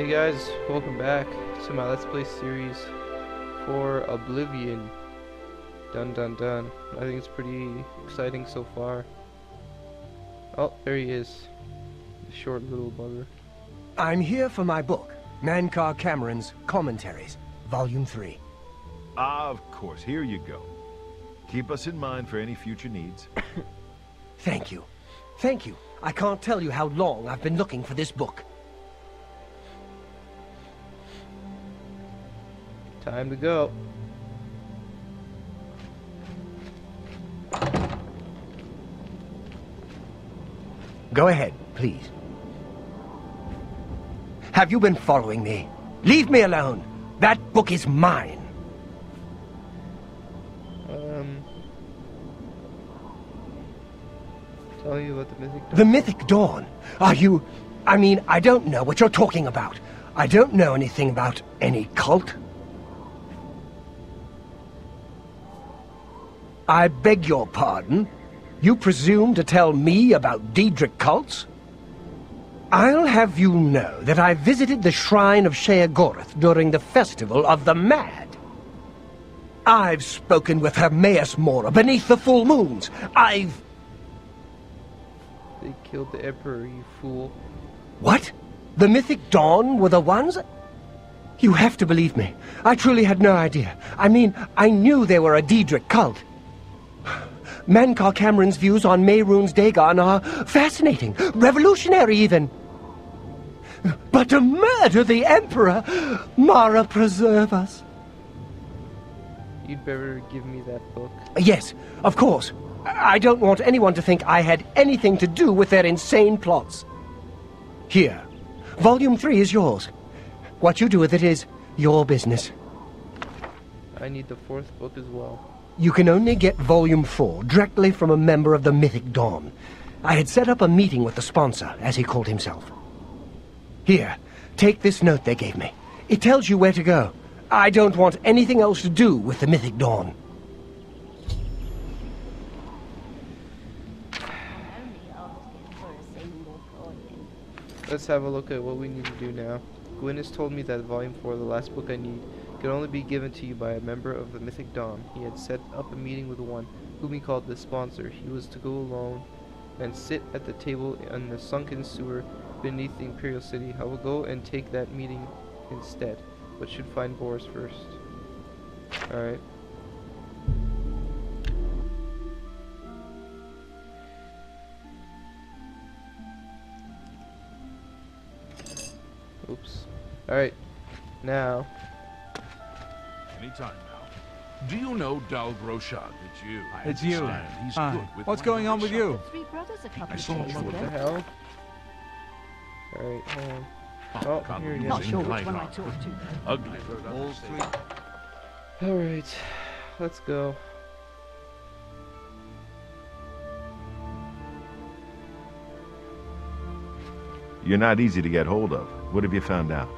Hey guys, welcome back to my Let's Play series for Oblivion. Dun dun dun. I think it's pretty exciting so far. Oh, there he is. The short little bugger. I'm here for my book, Mankar Camoran's Commentaries, Volume 3. Ah, of course. Here you go. Keep us in mind for any future needs. Thank you. Thank you. I can't tell you how long I've been looking for this book. Time to go. Go ahead, please. Have you been following me? Leave me alone. That book is mine. Tell you about the Mythic Dawn. The Mythic Dawn? Are you... I mean, I don't know what you're talking about. I don't know anything about any cult. I beg your pardon? You presume to tell me about Daedric cults? I'll have you know that I visited the shrine of Sheogorath during the Festival of the Mad. I've spoken with Hermaeus Mora beneath the full moons. I've... They killed the Emperor, you fool. What? The Mythic Dawn were the ones? You have to believe me. I truly had no idea. I mean, I knew they were a Daedric cult. Mankar Camoran's views on Mehrunes Dagon are fascinating, revolutionary even. But to murder the Emperor, Mara preserve us. You'd better give me that book. Yes, of course. I don't want anyone to think I had anything to do with their insane plots. Here, Volume 3 is yours. What you do with it is your business. I need the fourth book as well. You can only get Volume 4 directly from a member of the Mythic Dawn. I had set up a meeting with the sponsor, as he called himself. Here, take this note they gave me. It tells you where to go. I don't want anything else to do with the Mythic Dawn. Let's have a look at what we need to do now. Gwyneth told me that Volume 4, the last book I need, could only be given to you by a member of the Mythic Dawn. He had set up a meeting with one whom he called the sponsor. He was to go alone and sit at the table in the sunken sewer beneath the Imperial City. I will go and take that meeting instead, but should find Boris first. Alright. Oops. Alright. Now... Anytime now. Do you know Dal Groshad? It's you. It's you. He's good with what's going on with you? I saw what the hell. All right, hold on. Oh, here it is. Not sure which one I talked to. Ugly. All right, let's go. You're not easy to get hold of. What have you found out?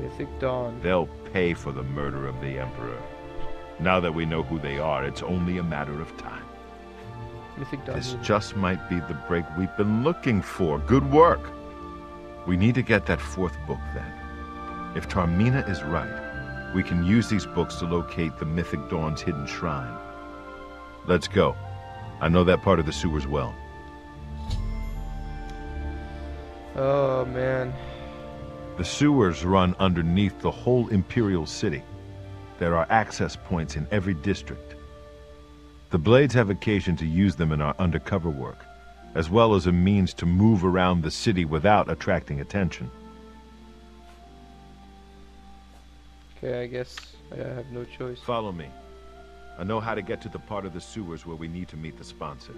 Mythic Dawn. They'll pay for the murder of the Emperor. Now that we know who they are, it's only a matter of time. Mythic Dawn. This just might be the break we've been looking for. Good work. We need to get that fourth book then. If Tar Meena is right, we can use these books to locate the Mythic Dawn's hidden shrine. Let's go. I know that part of the sewers well. Oh, man. The sewers run underneath the whole Imperial City. There are access points in every district. The Blades have occasion to use them in our undercover work, as well as a means to move around the city without attracting attention. Okay, I guess I have no choice. Follow me. I know how to get to the part of the sewers where we need to meet the sponsor.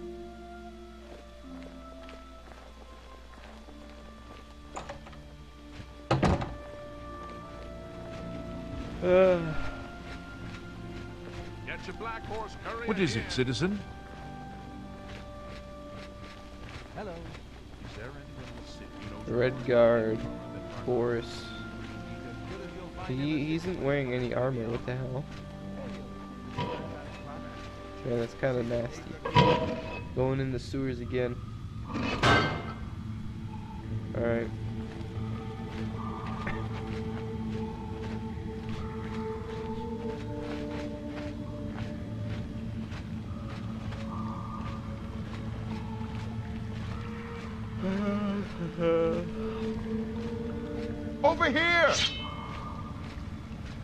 Get your black horse, hurry. What is it, citizen? Hello. Is there anyone in the city? Red Guard, Boris. He isn't wearing any armor. What the hell? Yeah, that's kind of nasty. Going in the sewers again. All right. Over here!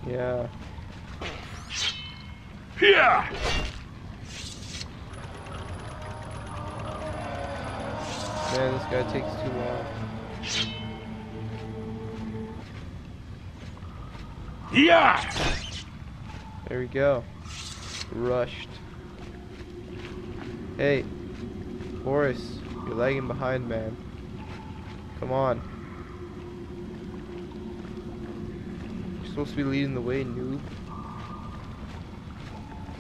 Yeah. Here! Man, this guy takes too long. Yeah! There we go. Rushed. Hey, Boris, you're lagging behind, man. Come on. You're supposed to be leading the way, noob.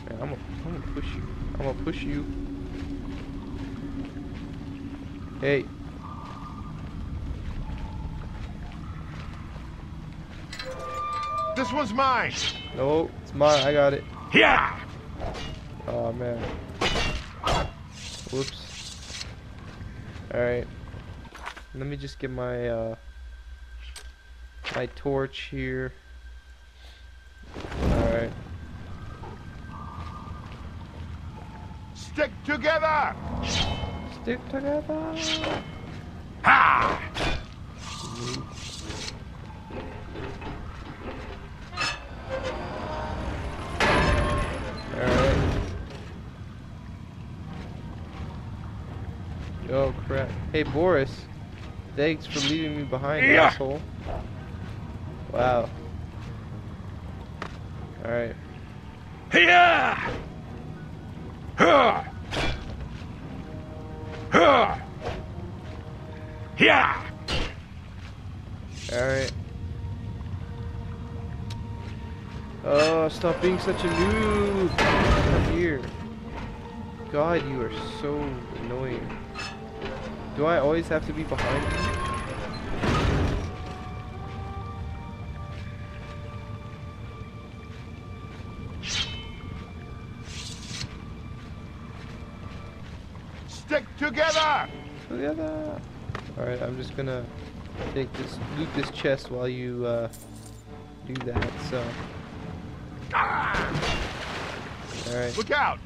Man, I'm gonna push you. I'm gonna push you. Hey. This one's mine. No, it's mine. I got it. Yeah. Oh man. Whoops. All right. Let me just get my my torch here. All right. Stick together. Stick together. Ha! Alright. Oh crap. Hey Boris, thanks for leaving me behind, asshole. Wow. Alright. Yeah! Huh! Yeah. All right. Oh, stop being such a noob. Come here. God, you are so annoying. Do I always have to be behind you? Together! Together! Alright, I'm just gonna take this, loot this chest while you do that, so. Alright. Look out!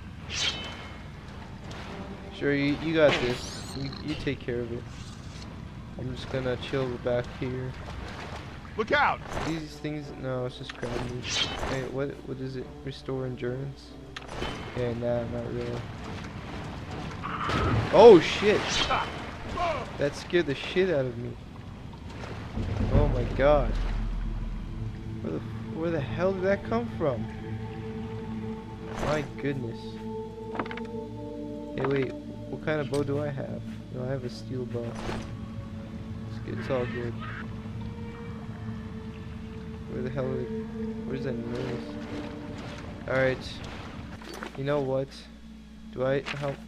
Sure, you got this. You take care of it. I'm just gonna chill back here. Look out! These things, no, it's just grabbing me. Hey, what is it? Restore endurance? Yeah, nah, not really. Oh shit! That scared the shit out of me. Oh my god. Where the hell did that come from? My goodness. Hey wait, what kind of bow do I have? No, I have a steel bow. It's all good. Where the hell is it? Where's that noise? Alright. You know what?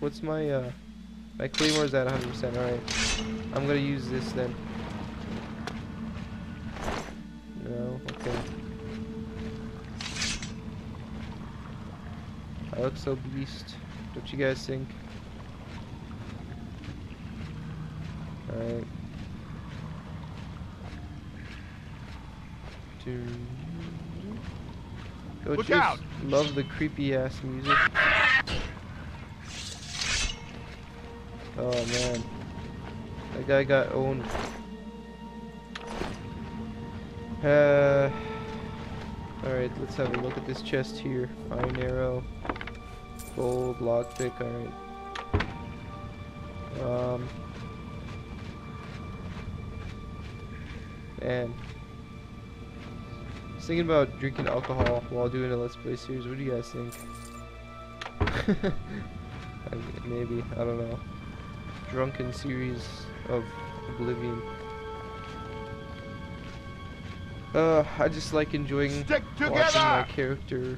What's my, my Claymore's at 100%, alright. I'm gonna use this then. No, okay. I look so beast. Don't you guys think? Alright. Don't you just love the creepy ass music? Oh man, that guy got owned. Alright, let's have a look at this chest here. Iron arrow, gold, lockpick, alright. Man. I was thinking about drinking alcohol while doing a Let's Play series. What do you guys think? I mean, maybe, I don't know. Drunken series of Oblivion. I just like enjoying watching my character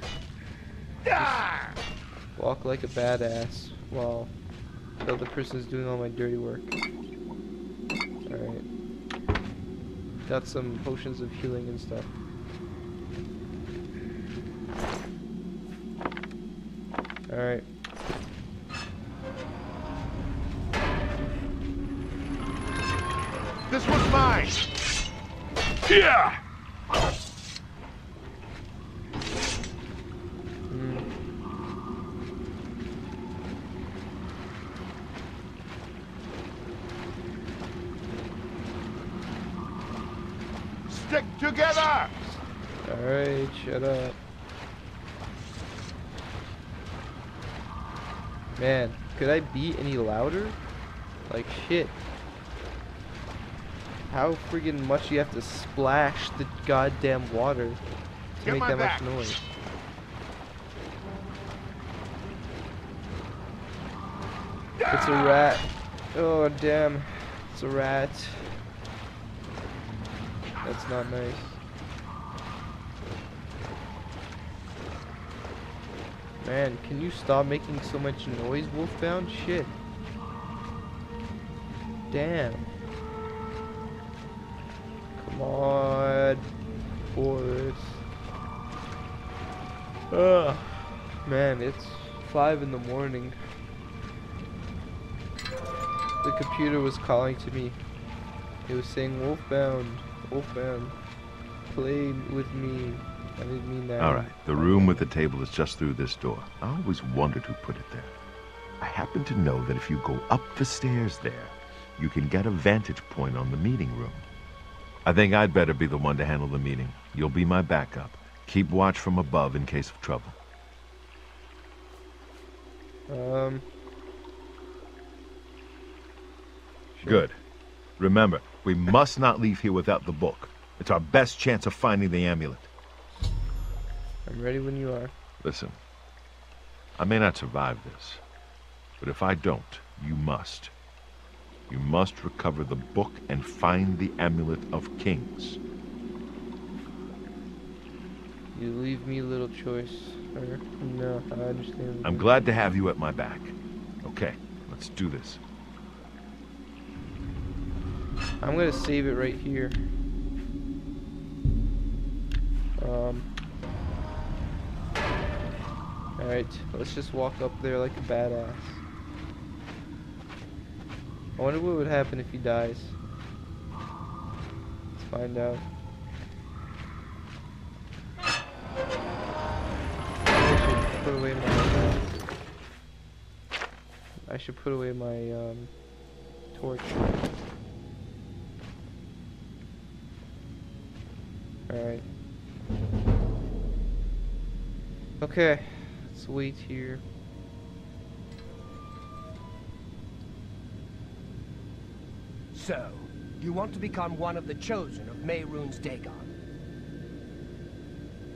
just walk like a badass while the other person's doing all my dirty work. Alright. Got some potions of healing and stuff. Alright. This was mine. Yeah. Stick together! Alright, shut up. Man, could I be any louder? Like, shit. How friggin' much do you have to splash the goddamn water to make that much noise? It's a rat. Oh, damn. It's a rat. That's not nice. Man, can you stop making so much noise, WolfBound? Shit. Damn. Come on, Boris. Ugh. Man, it's 5 in the morning. The computer was calling to me. It was saying, "WolfBound, WolfBound, play with me." I didn't mean that. All right, the room with the table is just through this door. I always wondered who put it there. I happen to know that if you go up the stairs there, you can get a vantage point on the meeting room. I think I'd better be the one to handle the meeting. You'll be my backup. Keep watch from above in case of trouble. Sure. Good. Remember, we must not leave here without the book. It's our best chance of finding the amulet. I'm ready when you are. Listen, I may not survive this, but if I don't, you must. You must recover the book and find the amulet of kings. You leave me little choice, sir. No, I understand. I'm glad to have you at my back. Okay, let's do this. I'm gonna save it right here. Alright, let's just walk up there like a badass. I wonder what would happen if he dies. Let's find out. I should put away my torch. Alright. Okay, let's wait here. So, you want to become one of the chosen of Mehrunes Dagon.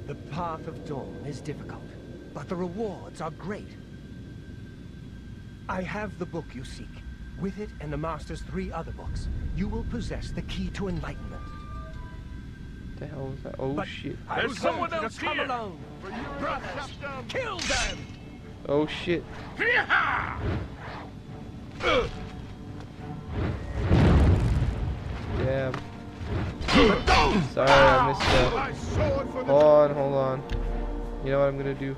The path of dawn is difficult, but the rewards are great. I have the book you seek. With it and the Master's 3 other books, you will possess the key to enlightenment. The hell was that? Oh, but shit. There's someone else here! Come alone. For you brothers, kill them! Oh, shit. Damn. Sorry, I missed that. Hold on. You know what I'm gonna do?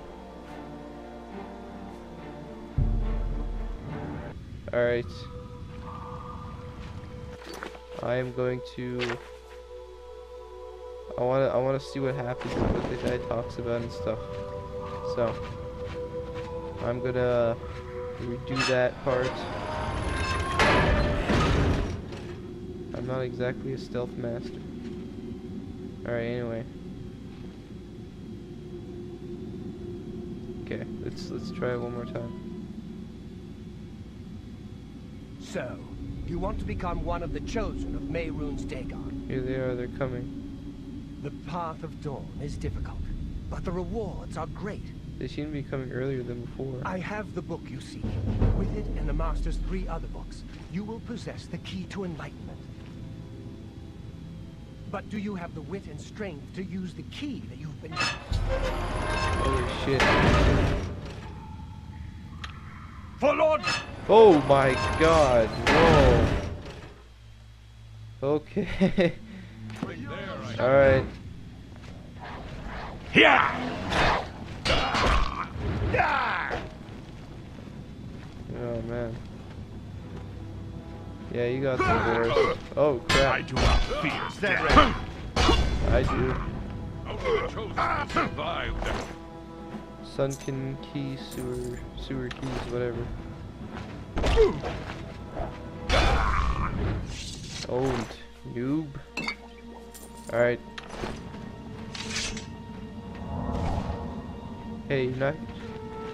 Alright. I am going to... I wanna see what happens and what the guy talks about and stuff. So I'm gonna redo that part. I'm not exactly a stealth master. Alright, anyway. Okay, let's try it one more time. So, you want to become one of the chosen of Mehrunes Dagon. Here they are, they're coming. The path of dawn is difficult, but the rewards are great. They seem to be coming earlier than before. I have the book you seek. With it and the Master's 3 other books, you will possess the key to enlightenment. But do you have the wit and strength to use the key that you've been... Holy shit. For Lord! Oh my god, whoa. Okay. All right. Yeah. Oh man. Yeah, you got some Boris. Oh crap. I do not fear death. I do. Sunken key, sewer keys, whatever. Owned, noob. Alright. Hey, you're not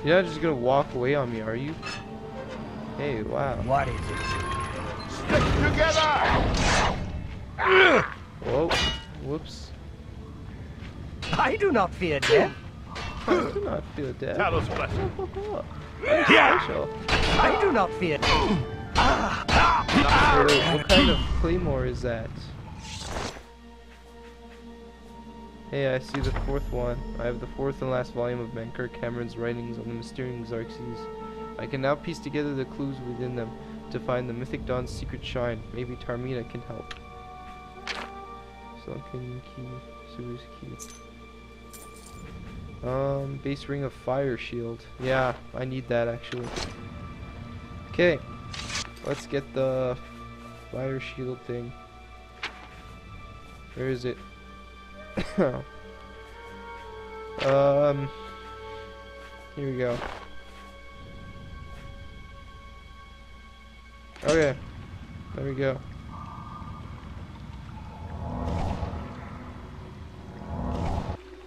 just gonna walk away on me, are you? Hey, wow. What is it? Stick together! Whoa. Whoops. I do not fear death. I do not fear death. Talos blessing. Yeah. I do not fear death. What kind of claymore is that? Hey, I see the fourth one. I have the fourth and last volume of Mankar Camoran's writings on the Mysterium Xerxes. I can now piece together the clues within them to find the Mythic Dawn's secret shrine. Maybe Tar Meena can help. Sunken key, Suru's key. Base ring of fire shield. Yeah, I need that actually. Okay, let's get the fire shield thing. Where is it? Here we go. Okay, there we go.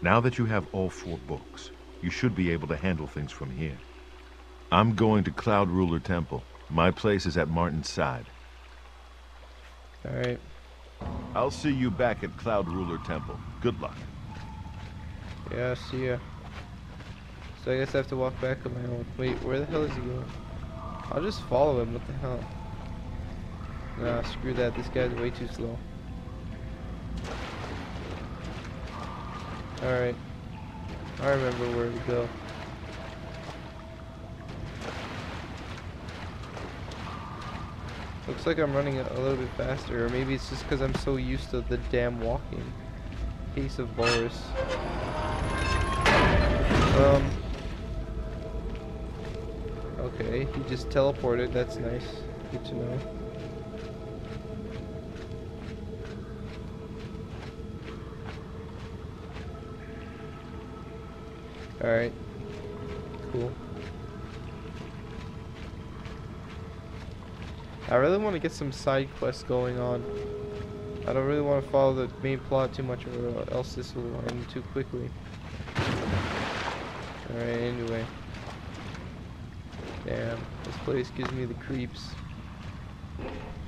Now that you have all four books, you should be able to handle things from here. I'm going to Cloud Ruler Temple. My place is at Martin's side. Alright. I'll see you back at Cloud Ruler Temple. Good luck. Yeah, see ya. So I guess I have to walk back on my own. Wait, where the hell is he going? I'll just follow him, what the hell? Nah, screw that, this guy's way too slow. Alright, I remember where to go. Looks like I'm running a little bit faster, or maybe it's just because I'm so used to the damn walking. Case of Boris. Okay, he just teleported, that's nice. Good to know. Alright, cool. I really want to get some side quests going on. I don't really want to follow the main plot too much or else this will end too quickly. Alright, anyway. Damn, this place gives me the creeps.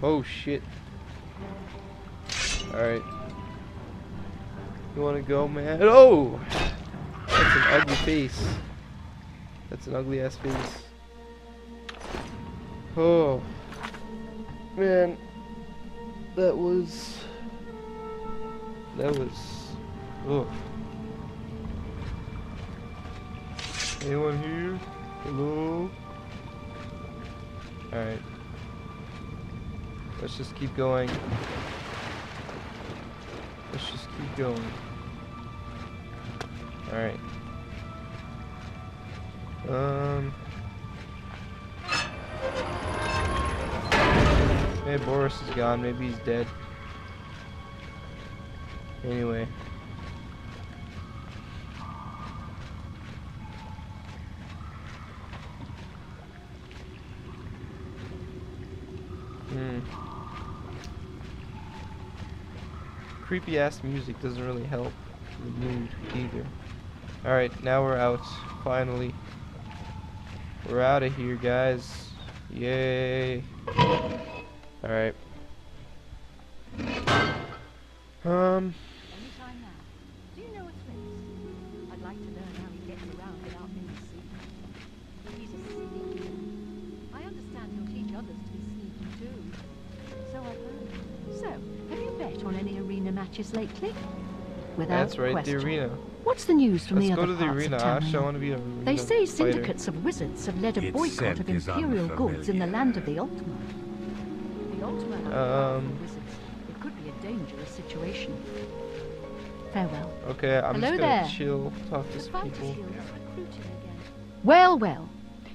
Oh shit. Alright. You wanna go, man? Oh! That's an ugly face. That's an ugly ass face. Oh. Man, that was ugh. Anyone here? Hello? Alright. Let's just keep going. Let's just keep going. Alright. Hey, Boris is gone. Maybe he's dead. Anyway. Creepy ass music doesn't really help the mood either. Alright, now we're out. Finally. We're out of here, guys. Yay. Alright. Anytime now. Do you know a place? I'd like to learn how he gets around without being seen. He's a sneaky. I understand he'll teach others to be sneaky too. So I've learned. So, have you bet on any arena matches lately? Without that's right, question. The arena. What's the news from Let's the other parts of town? Let's go to the arena. I want to be an arena They say syndicates fighter. Of wizards have led a boycott of imperial goods in the land of the Ultima. It could be a dangerous situation. Farewell. Okay, I'm Hello just gonna there. Chill, talk to some people. Well, well.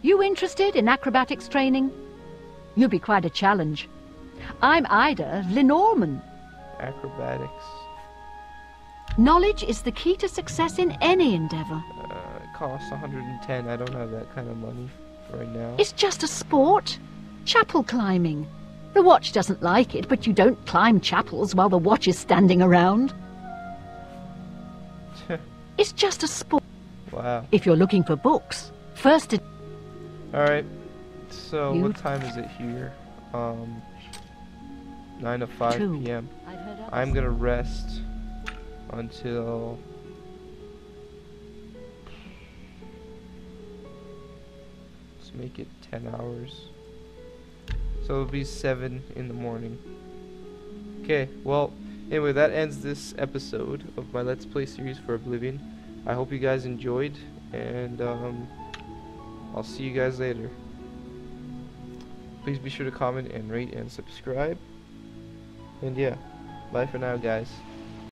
You interested in acrobatics training? You'll be quite a challenge. I'm Ida Lenorman. Acrobatics. Knowledge is the key to success in any endeavor. It costs 110. I don't have that kind of money right now. It's just a sport. Chapel climbing. The watch doesn't like it, but you don't climb chapels while the watch is standing around. It's just a sport. Wow. If you're looking for books, first it... Alright, so what time is it here? 9 to 5 p.m. I'm gonna rest until... Let's make it 10 hours. So it'll be 7 in the morning. Okay, well, anyway, that ends this episode of my Let's Play series for Oblivion. I hope you guys enjoyed, and I'll see you guys later. Please be sure to comment and rate and subscribe. And yeah, bye for now, guys.